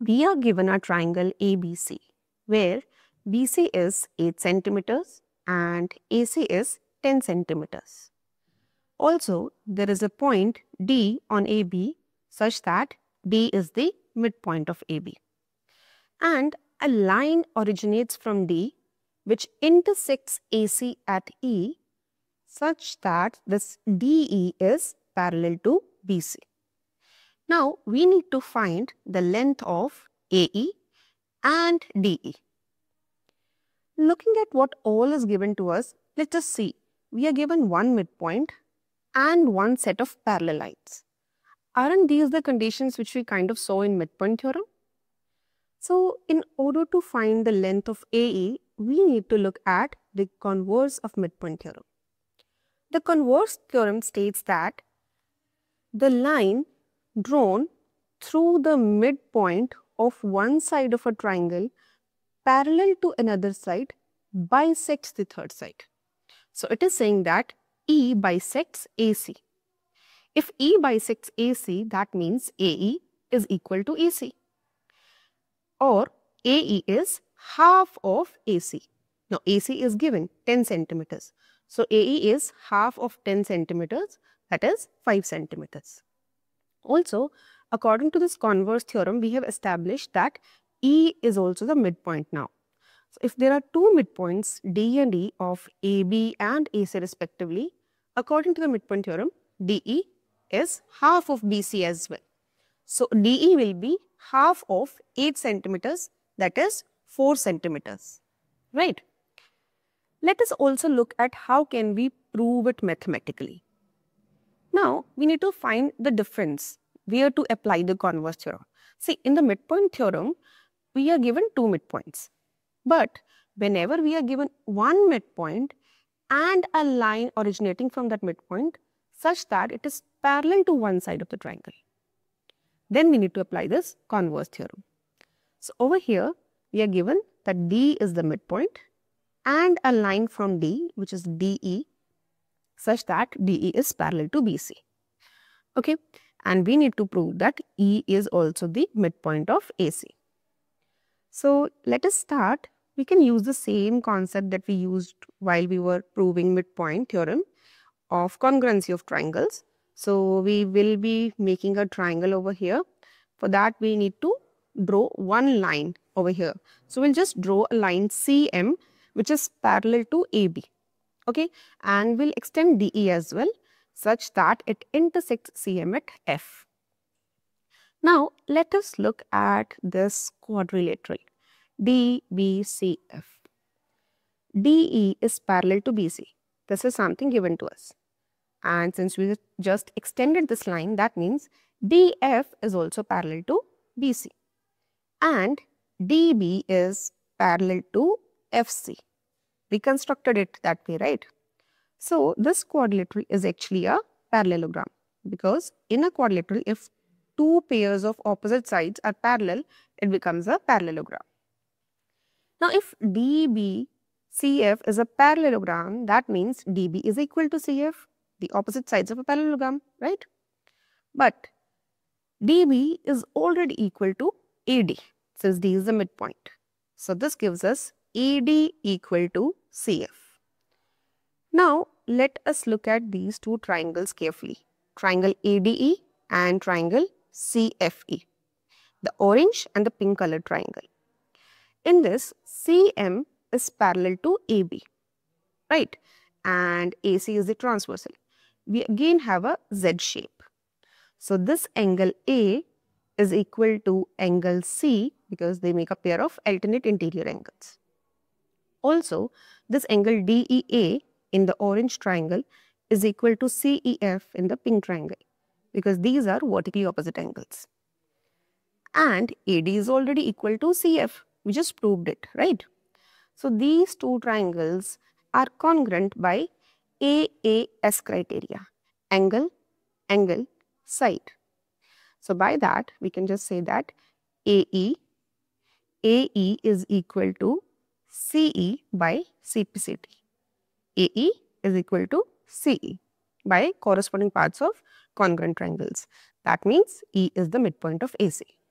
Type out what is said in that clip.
We are given a triangle ABC, where BC is 8 centimeters and AC is 10 centimeters. Also, there is a point D on AB such that D is the midpoint of AB. And a line originates from D which intersects AC at E such that this DE is parallel to BC. Now, we need to find the length of AE and DE. Looking at what all is given to us, let us see. We are given one midpoint and one set of parallel lines. Aren't these the conditions which we kind of saw in midpoint theorem? So, in order to find the length of AE, we need to look at the converse of midpoint theorem. The converse theorem states that the line drawn through the midpoint of one side of a triangle parallel to another side bisects the third side. So it is saying that E bisects AC. If E bisects AC, that means AE is equal to AC, or AE is half of AC. Now AC is given 10 centimeters. So AE is half of 10 centimeters, that is 5 centimeters. Also, according to this converse theorem, we have established that E is also the midpoint now. So, if there are two midpoints, D and E, of AB and AC respectively, according to the midpoint theorem, DE is half of BC as well. So, DE will be half of 8 centimeters, that is 4 centimeters, right? Let us also look at how can we prove it mathematically. Now, we need to find the difference, where to apply the converse theorem. See, in the midpoint theorem, we are given two midpoints. But whenever we are given one midpoint and a line originating from that midpoint such that it is parallel to one side of the triangle, then we need to apply this converse theorem. So, over here, we are given that D is the midpoint and a line from D, which is DE, such that DE is parallel to BC. Okay, and we need to prove that E is also the midpoint of AC. So let us start. We can use the same concept that we used while we were proving midpoint theorem of congruency of triangles. So we will be making a triangle over here. For that, we need to draw one line over here. So we'll just draw a line CM, which is parallel to AB. Okay, and we'll extend DE as well, such that it intersects CM at F. Now, let us look at this quadrilateral, DBCF. DE is parallel to BC. This is something given to us. And since we just extended this line, that means DF is also parallel to BC. And DB is parallel to FC. We constructed it that way, right? So, this quadrilateral is actually a parallelogram, because in a quadrilateral, if two pairs of opposite sides are parallel, it becomes a parallelogram. Now, if DBCF is a parallelogram, that means DB is equal to CF, the opposite sides of a parallelogram, right? But DB is already equal to AD, since D is the midpoint. So, this gives us AD equal to CF. Now, let us look at these two triangles carefully, triangle ADE and triangle CFE, the orange and the pink colored triangle. In this, CM is parallel to AB, right? And AC is the transversal. We again have a Z shape. So, this angle A is equal to angle C, because they make a pair of alternate interior angles. Also, this angle DEA in the orange triangle is equal to CEF in the pink triangle, because these are vertically opposite angles. And AD is already equal to CF. We just proved it, right? So, these two triangles are congruent by AAS criteria, angle, angle, side. So, by that, we can just say that AE is equal to CE by CPCT. AE is equal to CE by corresponding parts of congruent triangles. That means E is the midpoint of AC.